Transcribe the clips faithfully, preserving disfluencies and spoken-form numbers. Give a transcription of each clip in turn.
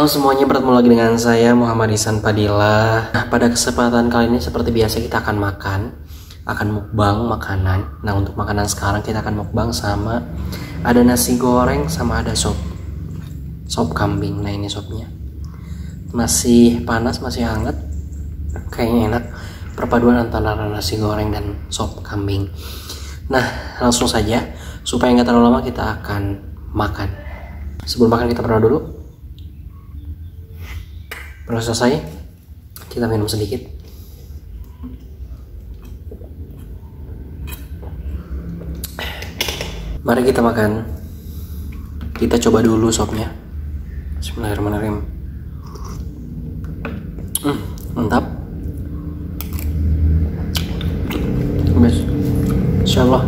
Halo semuanya, bertemu lagi dengan saya Muhammad Ihsan Fadhilah. Nah, pada kesempatan kali ini seperti biasa kita akan makan, akan mukbang makanan. Nah, untuk makanan sekarang kita akan mukbang sama ada nasi goreng sama ada sop. Sop kambing. Nah, ini sopnya. Masih panas, masih hangat. Kayaknya enak perpaduan antara nasi goreng dan sop kambing. Nah, langsung saja supaya nggak terlalu lama kita akan makan. Sebelum makan kita berdoa dulu. Kalau selesai, kita minum sedikit. Mari kita makan. Kita coba dulu sopnya. Bismillahirrahmanirrahim. Hmm, mantap. Best. Insyaallah.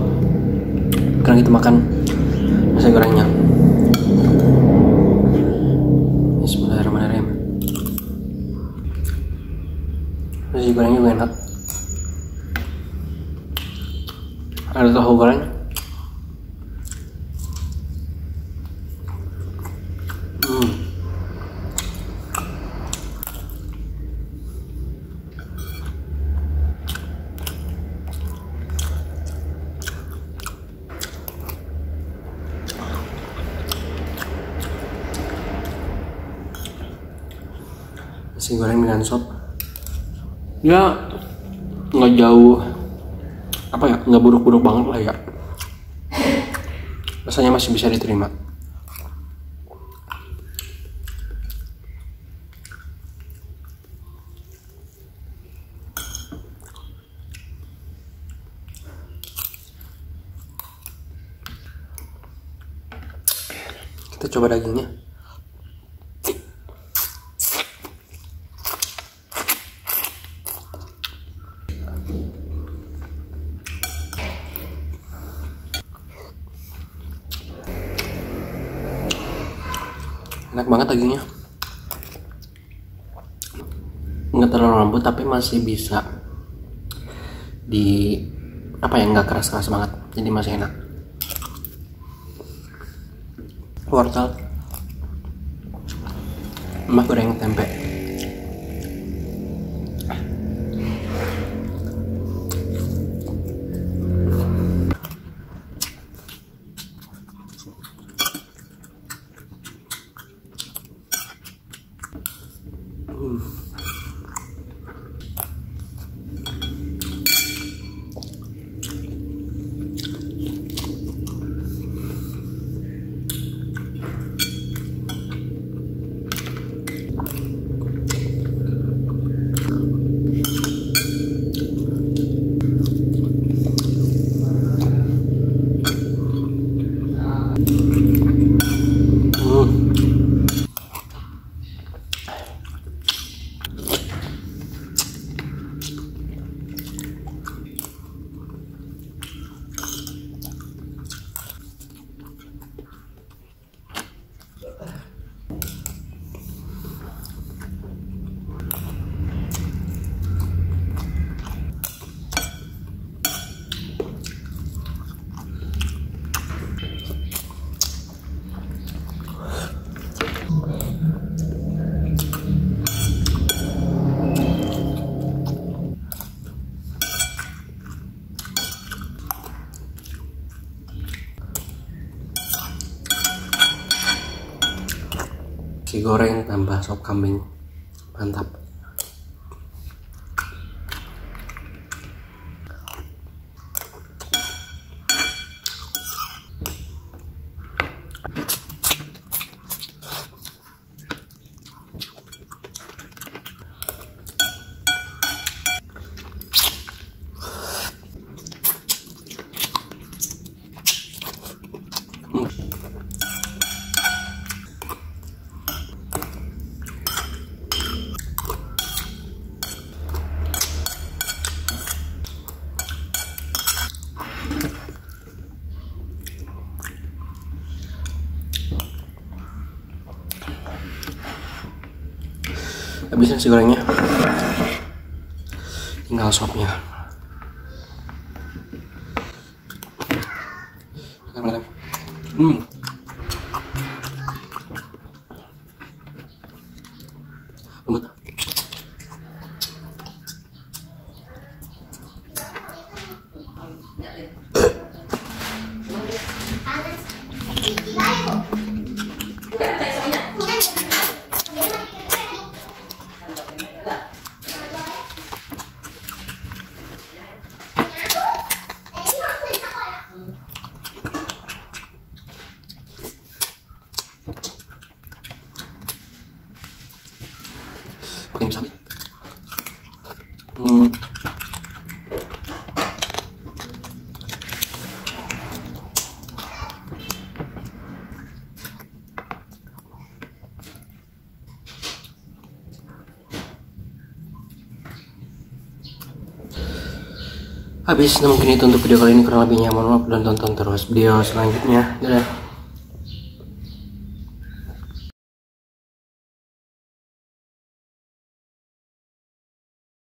Sekarang kita makan nasi gorengnya. Nasi gorengnya juga enak. Ada tahu goreng. Hmm. Nasi goreng dengan sop. Ya, nggak jauh apa ya, nggak buruk-buruk banget lah ya, rasanya masih bisa diterima. Kita coba dagingnya. Enak banget dagingnya, nggak terlalu lembut tapi masih bisa di apa ya, nggak keras-keras banget, jadi masih enak. Wortel, emak goreng tempe, nasi goreng tambah sop kambing, mantap. Habis nasi gorengnya, tinggal sopnya. Hmm. pakai pisang. Hmm. Habis, nah mungkin itu untuk video kali ini, kurang lebihnya mohon maaf dan tonton terus video selanjutnya. Dadah.